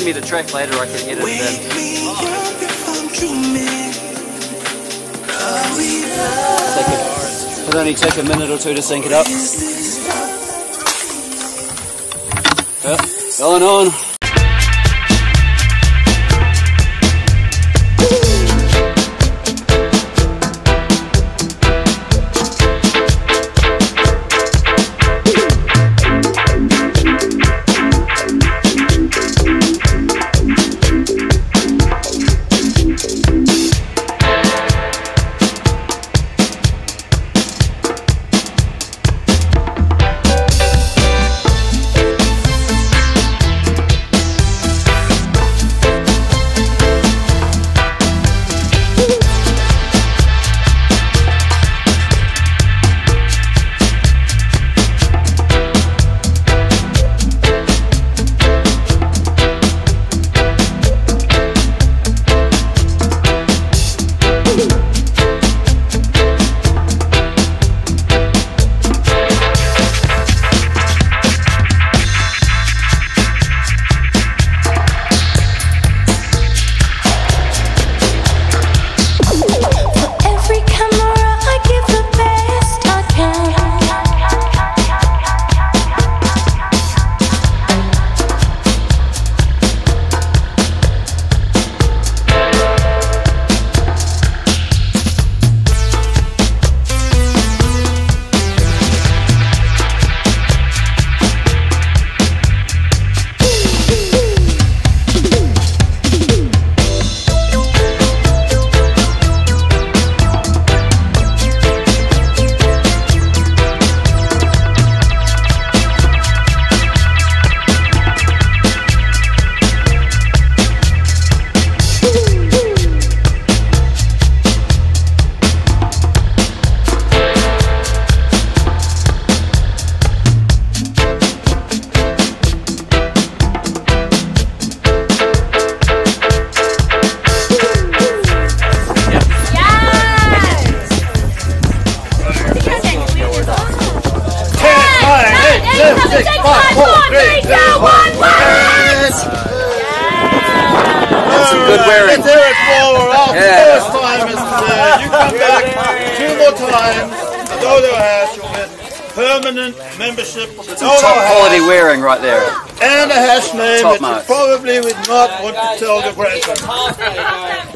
send me the track later, I can edit it in. It'll only take a minute or two to sync it up. Yep, going on. Wearing. Yeah. First time is you come back two more times. The Dodo Hash, you'll get permanent membership. It's top quality wearing right there. And a hash name that you probably would not want to tell the grandson.